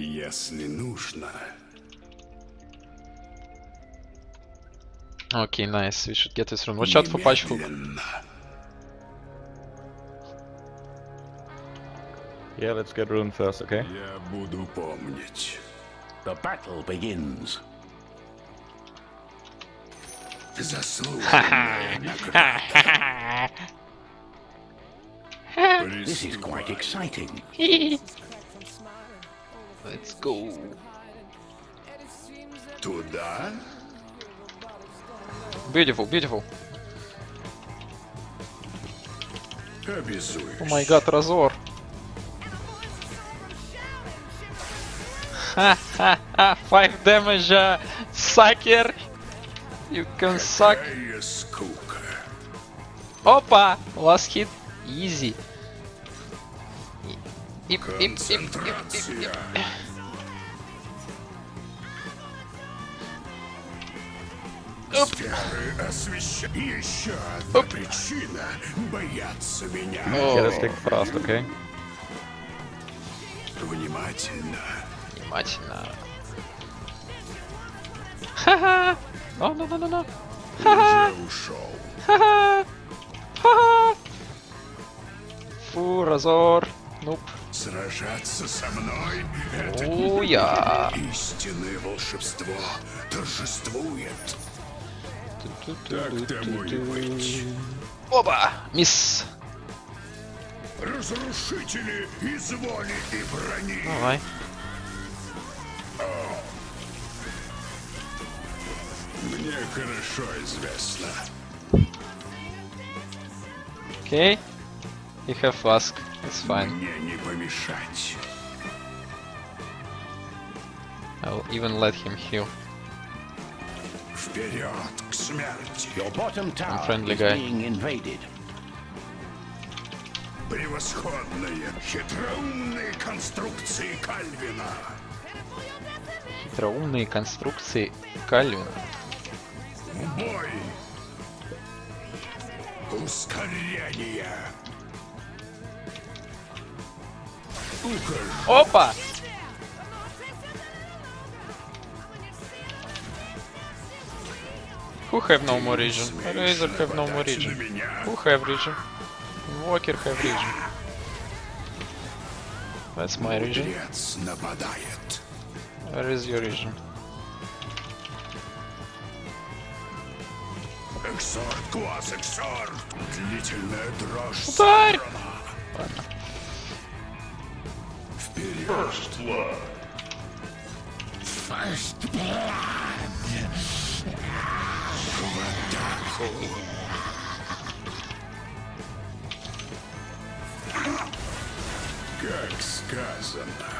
Если нужно. Окей, nice. We should get this rune. Watch out for Patch Hook. Yeah, let's get rune first, okay? Я буду помнить. The battle begins. This is quite exciting. Let's go. Туда? Beautiful, beautiful. Oh my god, Razor. Ha 5 damage, sucker. You can suck. Опа, last hit, easy. Еще одна причина бояться меня. Okay? Внимательно. Внимательно. Ха-ха! О, ну-ну-ну-ну! Ха-ха! Ха-ха! Ха-ха! Фу, Разор! Нуп! Сражаться со мной — это истинное волшебство торжествует! Так тому и быть. Оба! Мисс! Разрушители из воли и брони! Давай! Мне хорошо известно. Окей. You have flask. It's fine. Мне не помешать. I'll even let him heal. Вперед к смерти. Your bottom tower is being invaded. Превосходные хитроумные конструкции Кальвина. Хитроумные конструкции Кальвина. Бой! Ускорение! Опа! Who have no more region? Razor have no more region. Who have region? Walker have region. That's my region. Where is your region? Эксор, класс Эксор! Длительная дрожь! Ударь! Вперед! First blood! First blood! В атаку! Как сказано!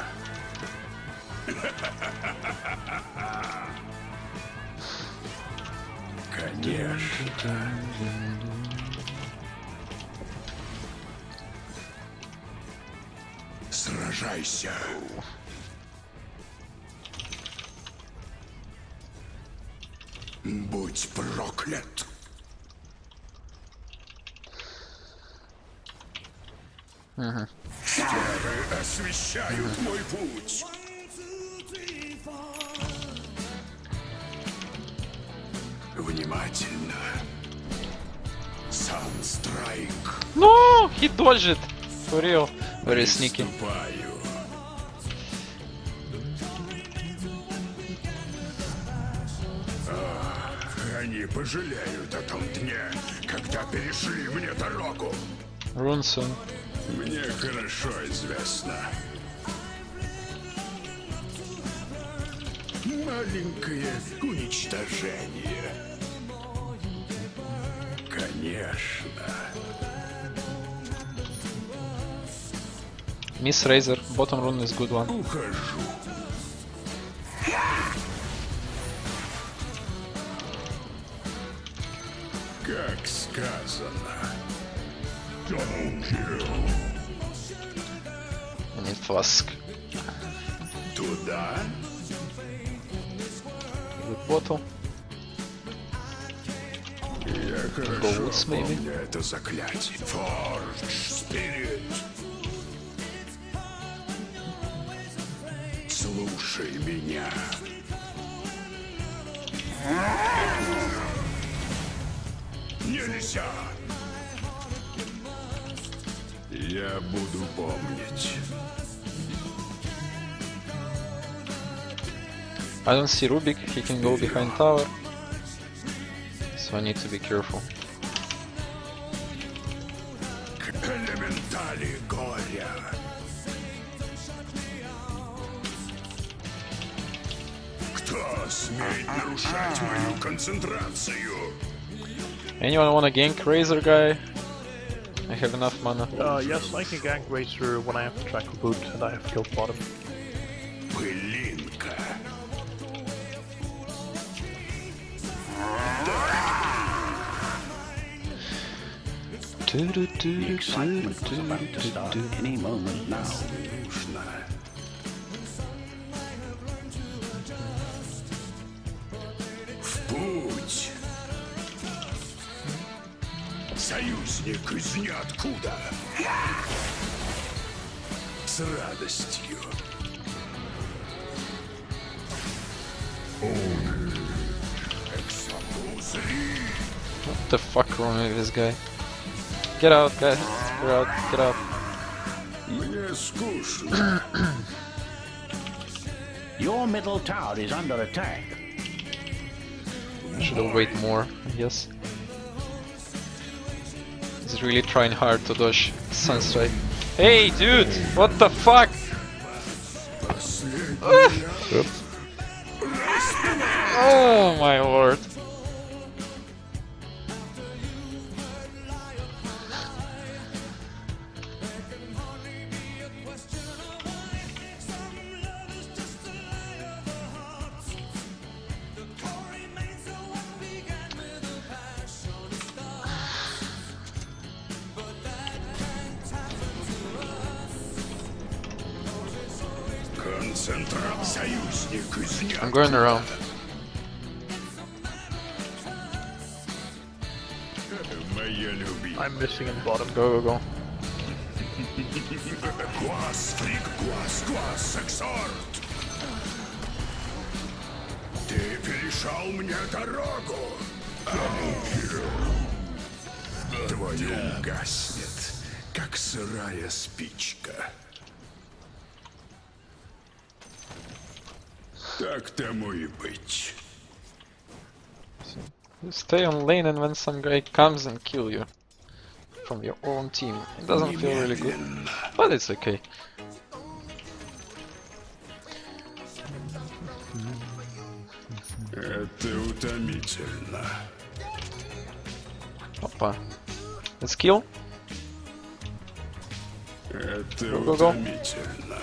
Конечно. Сражайся. Будь проклят. Стеры освещают мой путь. Внимательно. Sunstrike. No, he dodged it. For real. Very sneaky. Они пожалеют о том дне, когда перешли мне дорогу. Рунсон. Мне хорошо известно. Маленькое уничтожение. Конечно. Miss Razor, bottom rune is good one. Ухожу. Как сказано. Don't kill. I need flask. Туда. Good bottle. Я хорошо помню это заклятие. Forge, вперед! Нельзя. Я буду помнить. I don't see Rubik, he can go behind tower. So I need to be careful. Anyone wanna gank Razor guy? I have enough mana. Yes, I can gank Razor when I have the track boot and I have killed bottom. The excitement was about to start any moment now. Союзник из ниоткуда. С радостью. What the fuck wrong with this guy? Get out, guys. Get out, get out. Мне скучно. Your middle tower is under attack. Should have waited more, I guess. He's really trying hard to dodge Sunstrike. Hey, dude! What the fuck? Oh my lord. I'm going around. I'm missing in the bottom. Go, go, go. Так тому и быть. Stay on lane and when some guy comes and kill you from your own team. It doesn't feel really good, but it's okay. Это утомительно. Опа. Let's kill. Это утомительно.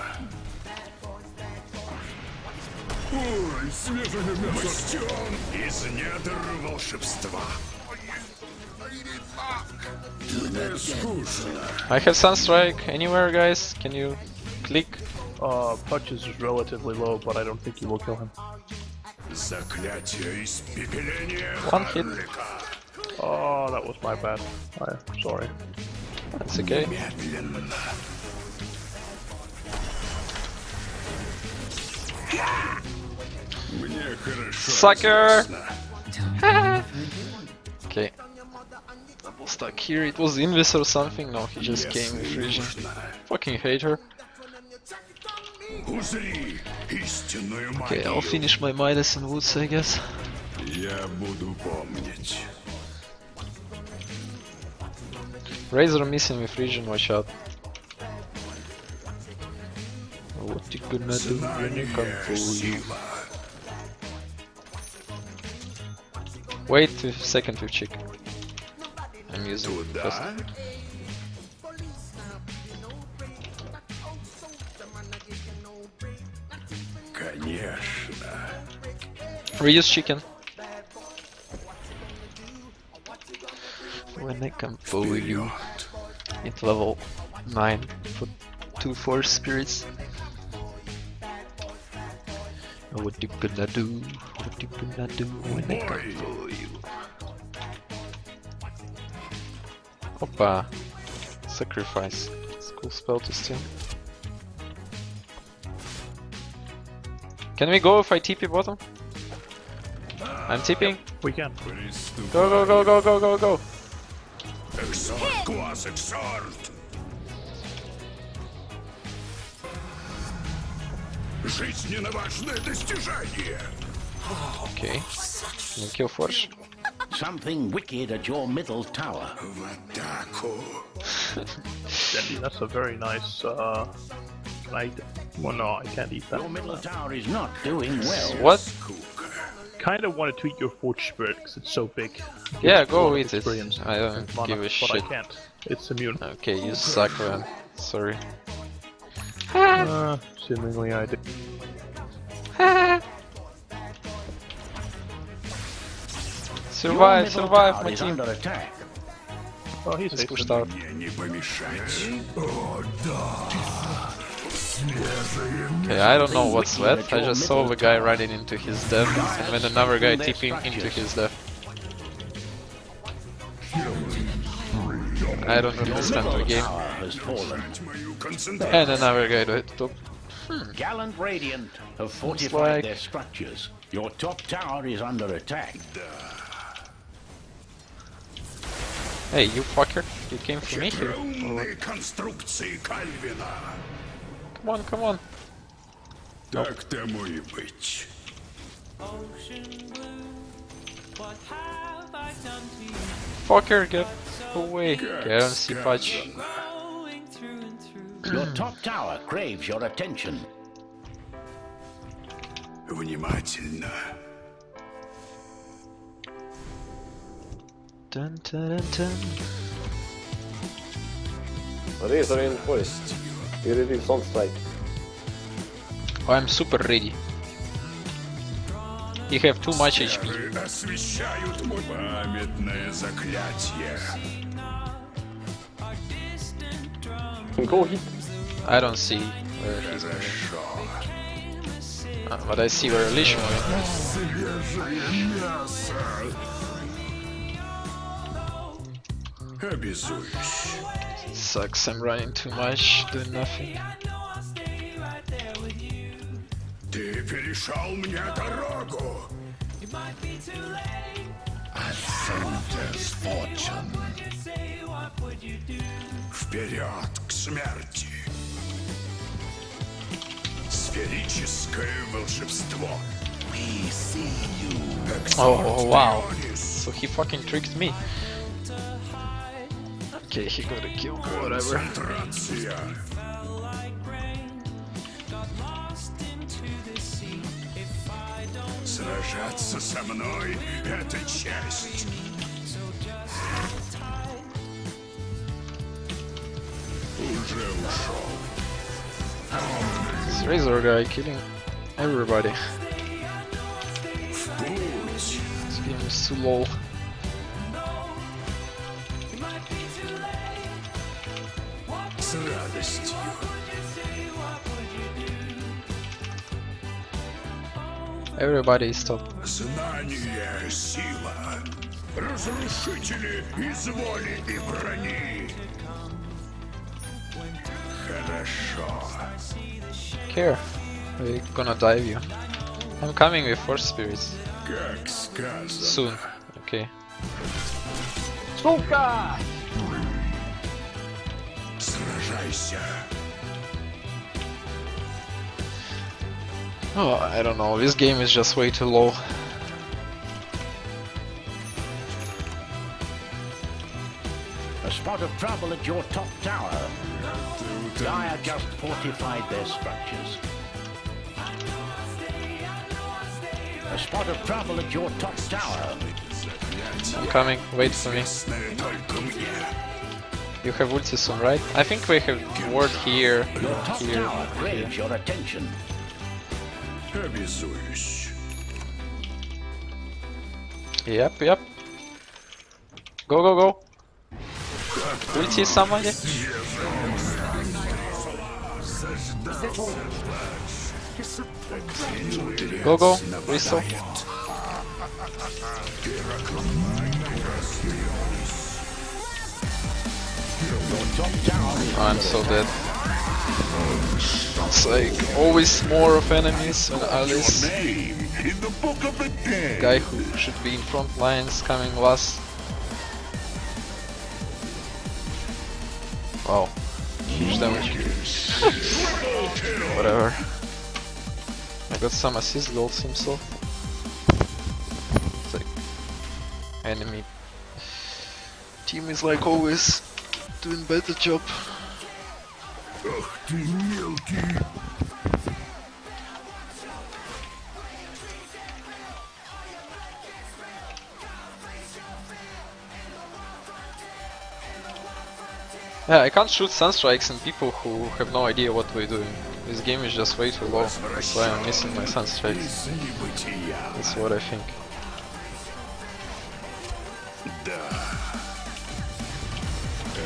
Ой, свежий мастён из недр волшебства. Мне скучно. I have Sunstrike anywhere, guys. Can you click? Punch is relatively low, but I don't think you will kill him. Заклятие испепеления. One hit. Oh, that was my bad. I'm sorry. That's okay. Sucker! Okay. Double stuck here. It was Invis or something? No, he just came with Regen. Fucking hate her. Okay, I'll finish my Midas and Woods, I guess. Razor missing with Regen, watch out. What you gonna do when you come for you? Wait a second with chick. I'm using it first. Reuse chicken. When I come for you. It's level 9 for 2 force spirits. What you gonna do? What you gonna do when I come for you? Opa! Sacrifice. It's a cool spell to steal. Can we go if I TP bottom? I'm TPing. Yep, we can. Go, go, go, go, go, go, go. Okay. Can we kill Forge? Something wicked at your middle tower. That's a very nice well, no, I can't eat that. Your middle tower is not doing well. What? Kind of want to tweet your Forge Spirit because it's so big. Yeah, go eat it. I don't give a shit. But I can't. It's immune. Okay, you suck, man. Sorry. Seemingly I did. Survive, survive, my team. Oh, he's pushed out. Okay, I don't know what's left. I just saw the guy riding into his death and then another guy tipping into his death. I don't understand the game. And another guy to hit top. Gallant Radiant have fortified their structures. Your top tower is under attack. Hey, you fucker! You came for me here. Come on, come on! Nope. Fucker, get away! Get on see patch. Your top tower craves your attention. Dun, dun, dun, dun. Razor in forest. You ready to Sunstrike? Oh, I'm super ready. You have too much HP. Go hit. I don't see where he's going. But I see where Alicia went. Sucks, I'm running too much, doing nothing. I found his fortune. Вперед к смерти. Oh wow, so he fucking tricked me. Okay, he got a kill, whatever. This Razor guy killing everybody. This game is too low. Everybody stop. Care, we're gonna dive you. I'm coming with Force Spirits. Soon, okay. Suka! Oh, I don't know, this game is just way too low. A spot of trouble at your top tower. Dire just fortified their structures. A spot of trouble at your top tower. I'm coming, wait for me. You have ulti soon, right? I think we have ward here. Your top tower craves your attention. Yep, yep. Go, go, go. Ulti somebody? Go, go, whistle. Oh, I'm so dead. It's like always more of enemies when Alice, guy who should be in front lines, coming last. Wow, huge damage. Whatever. I got some assist goals himself. It's like enemy team is like always doing better job. Yeah, I can't shoot Sunstrikes and people who have no idea what we're doing. This game is just way too low, that's why I'm missing my Sunstrikes. That's what I think.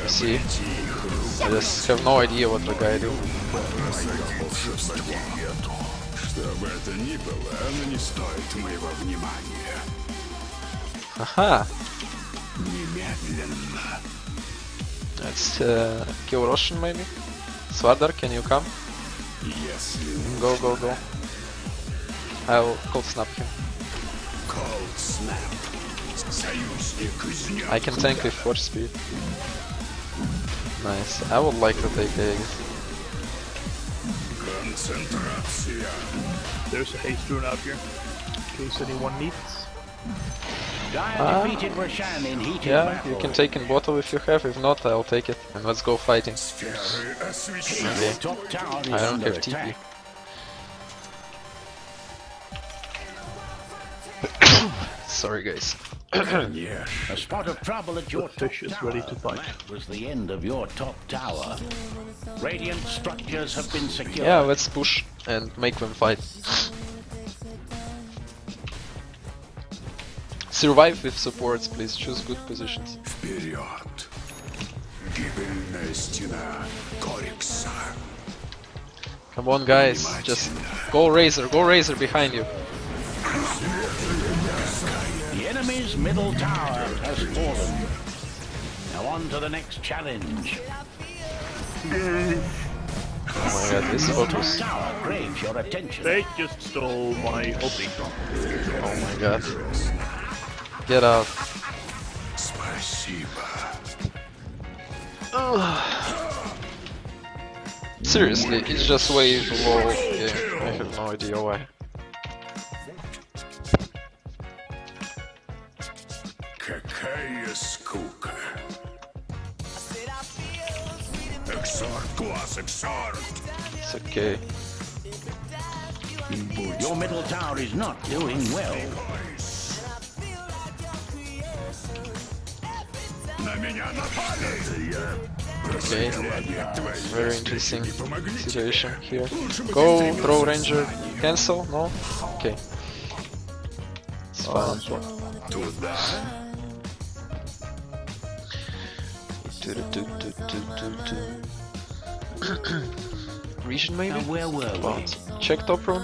You see? I just have no idea what the guy do. Aha! Let's kill Russian maybe? Swardar, can you come? Yes. Go, go, go. I will cold snap him. Cold snap. I can tank with Forge speed. Nice. I would like to take Aegis. There's a haste rune out here. In case anyone needs. Yeah, you can take in bottle if you have, if not I'll take it. And let's go fighting. Okay. I don't have TP. Sorry guys. Yeah. A spot of trouble at your top is ready to fight. That was the end of your top tower. Radiant structures have been secured. Yeah, let's push and make them fight. Survive with supports, please. Choose good positions. Come on, guys. Just go Razor behind you. The enemy's middle tower has fallen. Now on to the next challenge. Oh my god, this autos. They just stole my ulti. Oh my god. Get out. Seriously, it's just way too low. Yeah, I have no idea why. Какая скука. Exor, class Exor. It's okay. Your middle tower is not doing well. Okay, very interesting situation here. Go, throw Ranger, cancel, no? Okay. It's fine. Regen maybe? Well, check top room.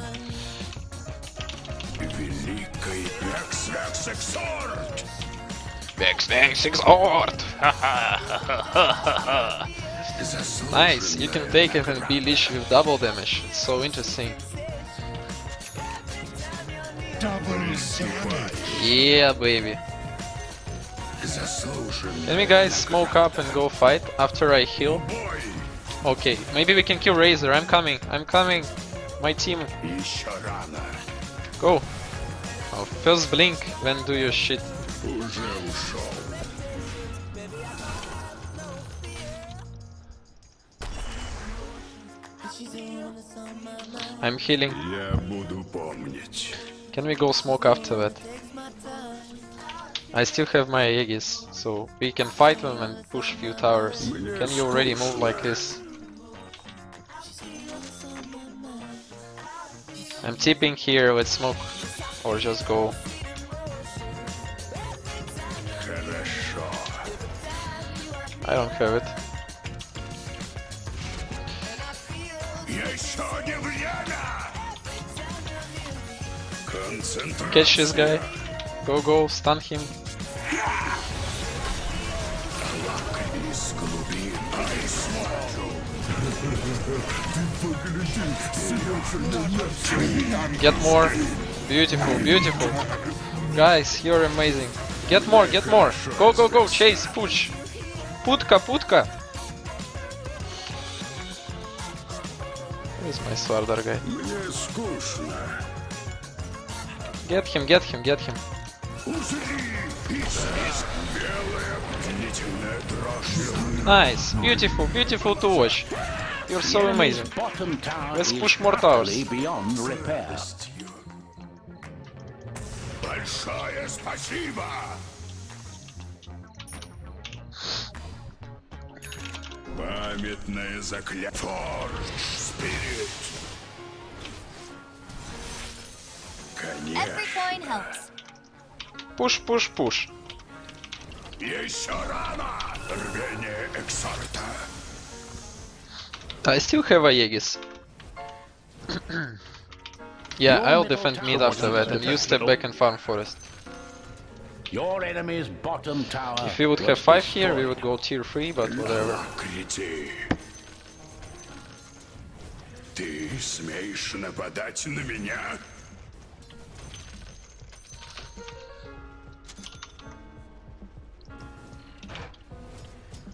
Nice, you can take it and be leech with double damage. It's so interesting. Yeah, baby. Let me guys smoke up and go fight after I heal. Okay, maybe we can kill Razor. I'm coming. My team. Go. Oh, first blink, then do your shit. I'm healing. Can we go smoke after that? I still have my Aegis, so we can fight them and push few towers. Can you already move like this? I'm tipping here, let's smoke or just go. I don't have it. Catch this guy. Go, go, stun him. Get more. Beautiful, beautiful. Guys, you're amazing. Get more, get more. Go, go, go. Chase, push. Putka, putka. Where's my Swardar guy? Get him, get him, get him. Nice, beautiful, beautiful to watch. You're so amazing. Let's push more towers. Памятное заклятие. Forge Spirit. Every coin helps. Push, push, push. Еще рано. Рвение Эксорта. I still have Aegis. Yeah, I'll defend mid after that, and you step back and farm forest. Your enemy's bottom tower. If we would have 5 here, we would go tier 3, but whatever. Ты смеешь нападать на меня?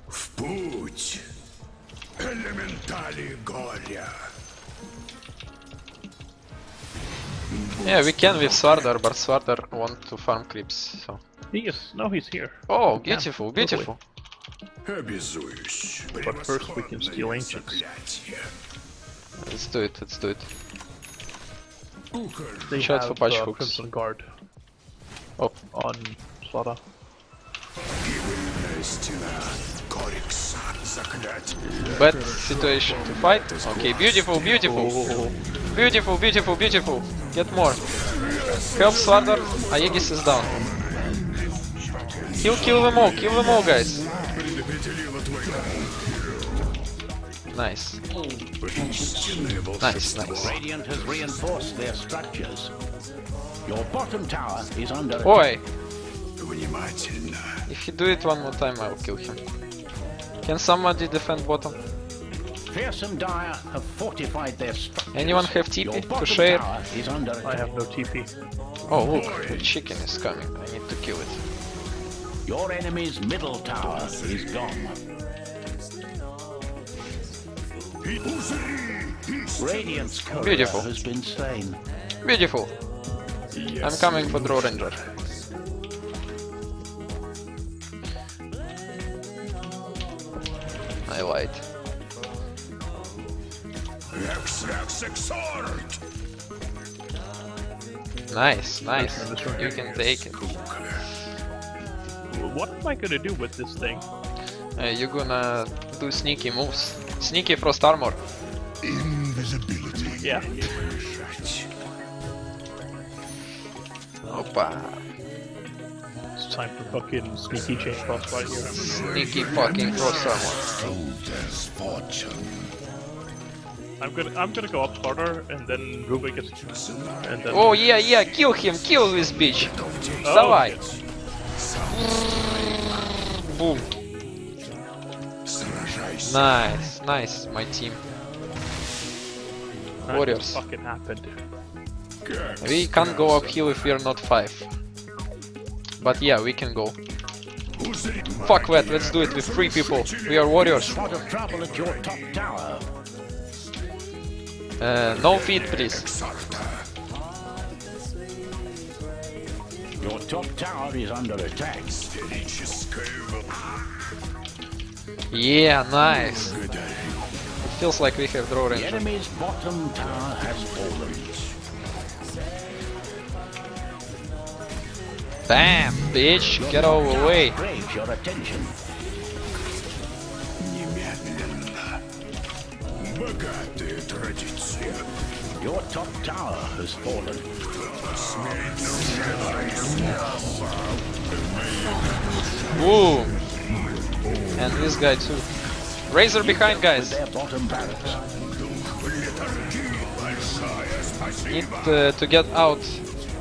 В путь, элементали горя. Yeah, we can with Swardar, but Swardar wants to farm creeps, so... He is, now he's here. Oh, beautiful, beautiful. But first we can steal Ancients. Let's do it, let's do it. They shot for punch hooks. Crimson Guard. Oh, on Slaughter. Bad situation to fight. Okay, beautiful, beautiful. Beautiful, beautiful, beautiful. Get more. Help Swardar. Aegis is down. Kill them all, guys. Nice. Nice, nice. Radiant has reinforced their structures. Your bottom tower is under attack. If he do it one more time, I will kill him. Can somebody defend bottom? Fearsome Dire have fortified their structures. Anyone have TP to share? I have no TP. Oh look, the chicken is coming. I need to kill it. Your enemy's middle tower is gone. Radiant's Beautiful. Has been slain. Beautiful. Yes. I'm coming for the Windranger. I lied. Nice, nice. You can take it. What am I gonna do with this thing? You're gonna do sneaky moves. Sneaky frost armor. Invisibility. Yeah. Opa. It's time for fucking sneaky chain cross right here. Sneaky fucking cross armor. I'm gonna go up harder and then Ruby gets and then... Oh yeah, yeah, kill him, kill this bitch. Oh, давай. Yes. Boom. Nice, nice, my team. That Warriors. Fucking happened. We can't go uphill if we're not 5. But yeah, we can go. Fuck that, let's do it with 3 people. We are warriors. No feed, please. Your top tower is under attack. Yeah, nice. It feels like we have draw range. The enemy's bottom tower has fallen. Bam, bitch, get all the way. Your top tower has fallen. Ooh. And this guy too. Razor behind, guys. Need to get out.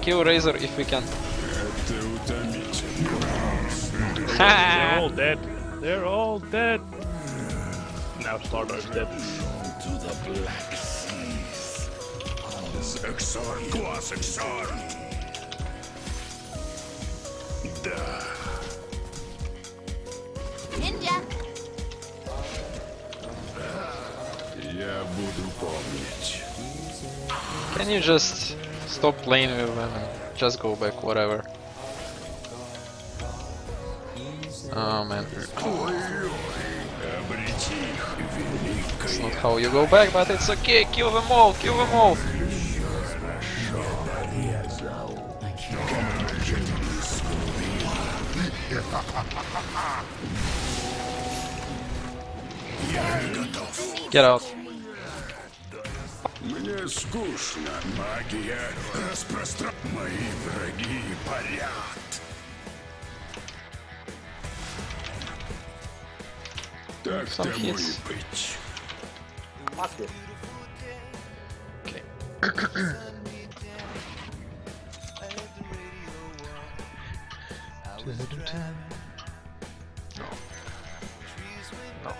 Kill Razor if we can. They're all dead. Now Stardar's dead. to the Black Seas. Exor, Quas Exor. Ninja. Я буду помнить. Can you just stop playing with them and just go back, whatever? Oh man. It's not how you go back, but it's okay, kill them all, kill them all! Get out. Мне скучно, магия распространяет. Мои враги парят. Так тому и быть. Okay.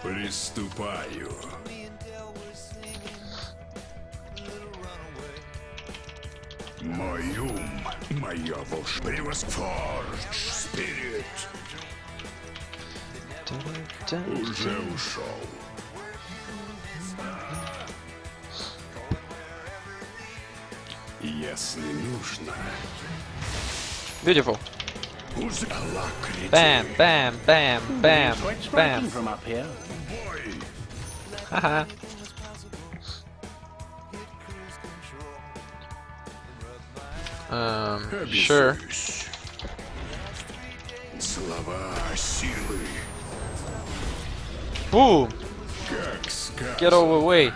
Приступаю. Мой ум, моё Forge Spirit. Уже ушел. Если нужно. Beautiful. Bam, bam, bam, bam, bam. Haha. Sure. Boom! Get over the way.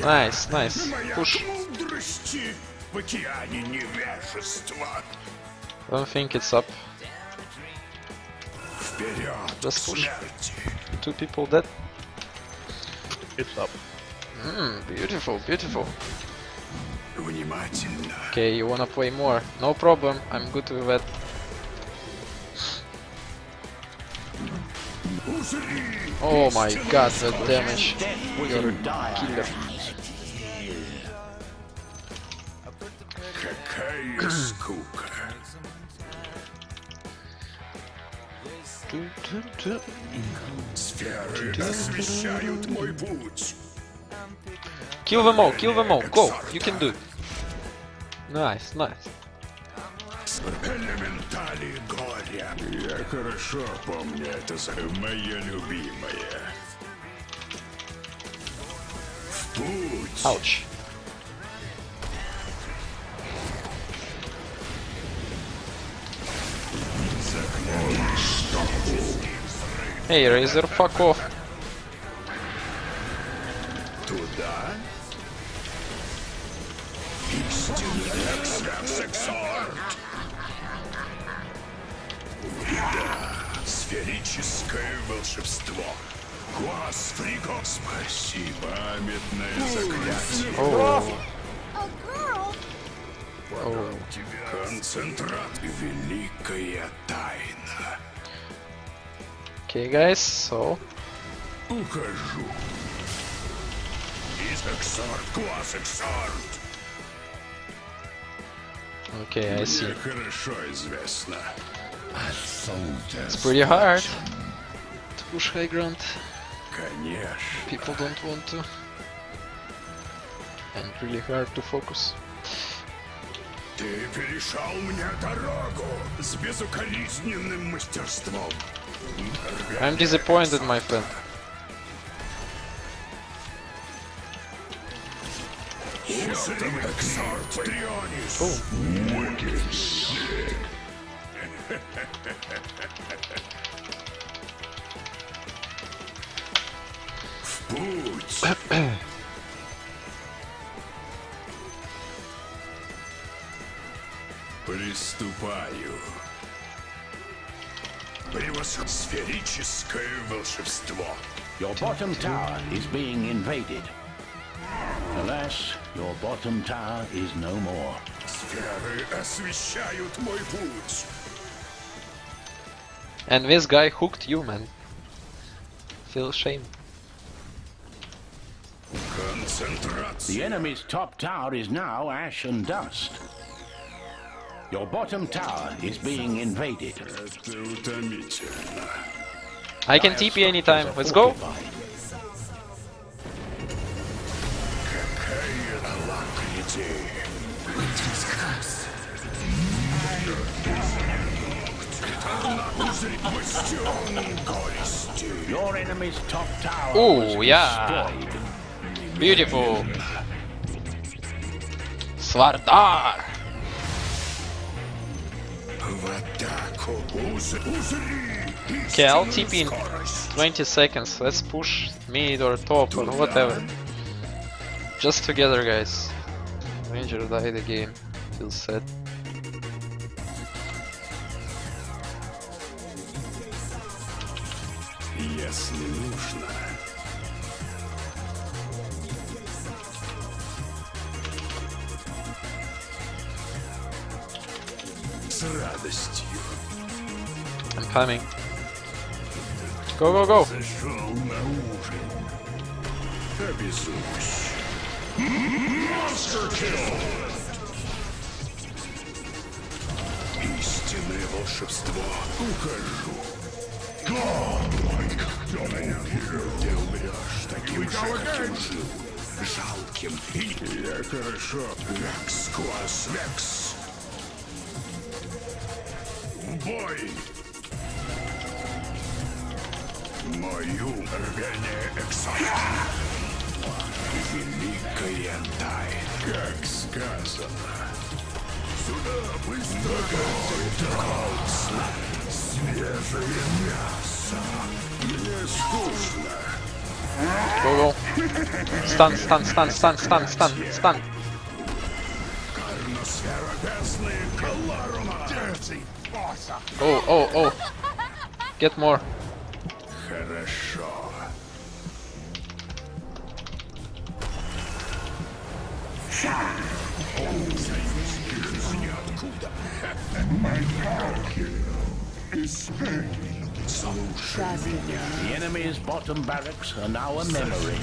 Nice, nice. Push. Don't think it's up. Just push. Two people dead. It's up. Beautiful, beautiful. Okay, you wanna play more? No problem, I'm good with that. Oh my god, the damage. You're a killer. Kill them all, go, you can do it. Nice, nice. Элементали горя. Я хорошо помню это моё любимое. В путь. Ауч. Эй, Razor, fuck off. Туда? Сферическое волшебство. Класс фриков. Спасибо, памятное заклятие. Концентрат. Великая тайна. Okay, guys, so. Ухожу. Эксорт, класс эксорт. Okay, I see. It's pretty hard to push high ground. People don't want to. And really hard to focus. Ты перешел мне дорогу с безукоризненным мастерством. I'm disappointed, my friend. Oh. Приступаю. Сферическое волшебство. Your bottom tower is being invaded. Alas, your bottom tower is no more. Сферы освещают мой путь. And this guy hooked you, man. Feel shame. The enemy's top tower is now ash and dust. Your bottom tower is being invaded. I can TP anytime. Let's go. Your enemy's top tower. Oh yeah. Beautiful. Swardar. Okay, I'll TP in 20 seconds. Let's push mid or top or whatever. Just together, guys. Ranger died again. Feels sad. Если нужно. С радостью. I'm coming. Go, go, go. Зашел на ужин. Обезумусь. Monster kill. Истинное волшебство. Укажу. Go. Ты умрешь таким же, каким жил, жалким. Я хорошо. Векс, класс, векс. В бой! Мою рвение Эксор. Великая тайна. Как сказано. Сюда быстро. Cold snap. Свежее мясо. Go, go. Stun, stun, stun, stun, stun, stun, stun. Oh, oh, oh. Get more. The enemy's bottom barracks are now a memory.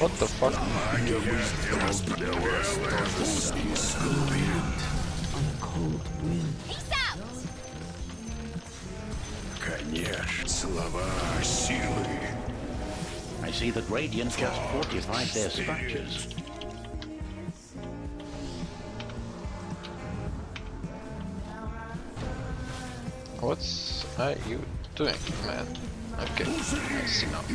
What the fuck? Peace out! I see that Radiant just fortified their structures. What are you doing, man? Okay, nice enough.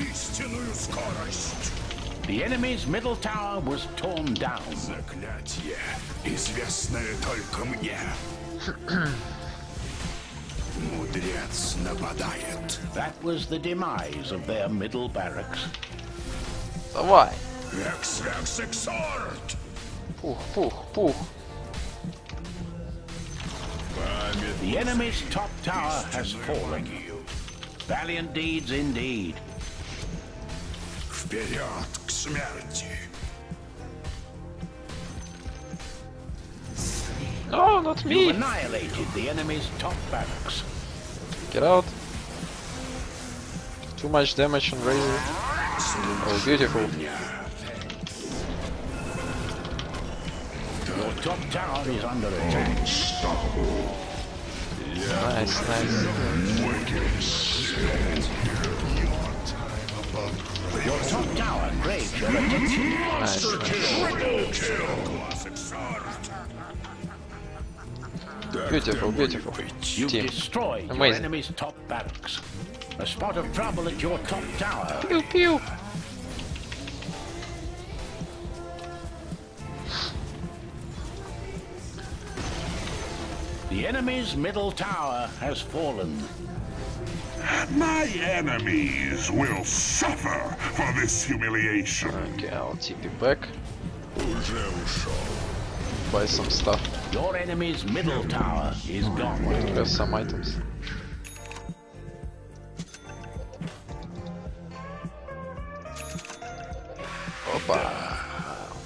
The enemy's middle tower was torn down. Заклятие, известное только мне. Мудрец нападает. That was the demise of their middle barracks. So why? Rex, Rex, Exort. Puh, puh, puh. The enemy's top tower has fallen. Valiant deeds indeed. Вперед к смерти. No, not me. You annihilated the enemy's top barracks. Get out. Too much damage on Razor. Oh, beautiful. Your top tower is under attack. Nice, nice. Your top tower graves your attention. Nice, nice. Beautiful, beautiful. You destroyed your enemy's top barracks. A spot of trouble at your top tower. Pew pew. The enemy's middle tower has fallen. My enemies will suffer for this humiliation. Okay, I'll TP back. Buy some stuff. Your enemy's middle tower is gone. There's some items.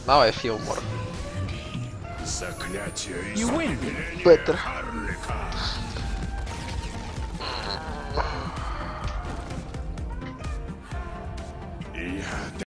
Now I feel more. You win. Better.